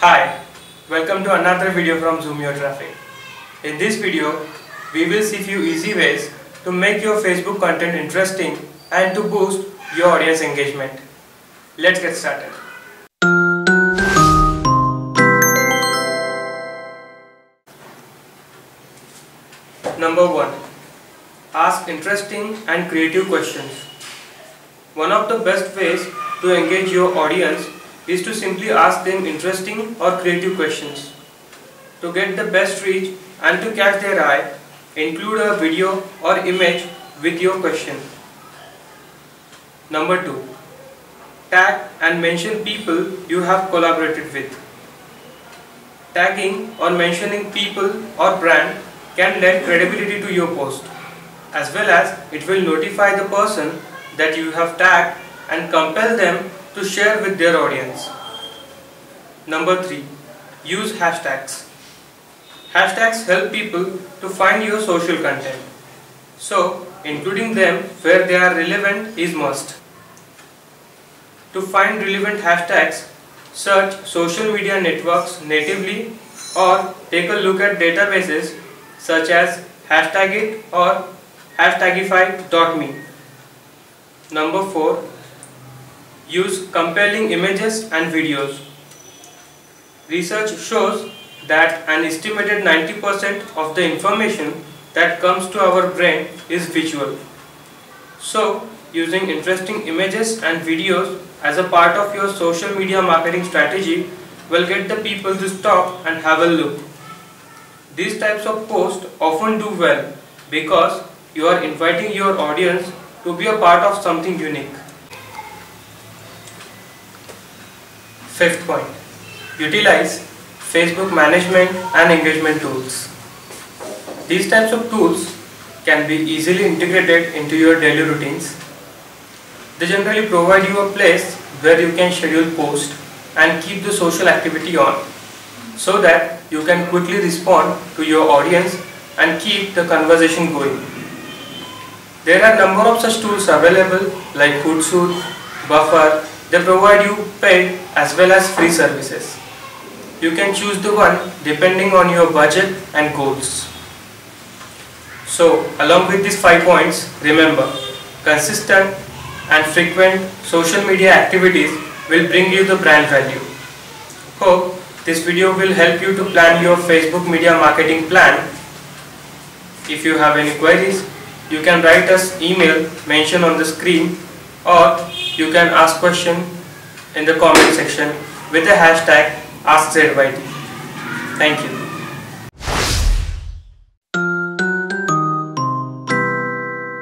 Hi, welcome to another video from Zoom Your Traffic. In this video, we will see few easy ways to make your Facebook content interesting and to boost your audience engagement. Let's get started. Number 1. Ask interesting and creative questions. One of the best ways to engage your audience is to simply ask them interesting or creative questions. To get the best reach and to catch their eye, include a video or image with your question. Number 2. Tag and mention people you have collaborated with. Tagging or mentioning people or brand can lend credibility to your post, as well as it will notify the person that you have tagged and compel them to share with their audience. Number 3. Use hashtags. Hashtags help people to find your social content, so including them where they are relevant is must. To find relevant hashtags, search social media networks natively or take a look at databases such as Hashtag it or Hashtagify.me. Number 4. Use compelling images and videos. Research shows that an estimated 90% of the information that comes to our brain is visual. So, using interesting images and videos as a part of your social media marketing strategy will get the people to stop and have a look. These types of posts often do well because you are inviting your audience to be a part of something unique. Fifth point, utilize Facebook management and engagement tools. These types of tools can be easily integrated into your daily routines. They generally provide you a place where you can schedule posts and keep the social activity on, so that you can quickly respond to your audience and keep the conversation going. There are a number of such tools available like Hootsuite, Buffer. They provide you paid as well as free services. You can choose the one depending on your budget and goals. So, along with these 5 points, remember, consistent and frequent social media activities will bring you the brand value. Hope this video will help you to plan your Facebook media marketing plan. If you have any queries, you can write us email mentioned on the screen, or you can ask question in the comment section with the hashtag AskZYT. Thank you.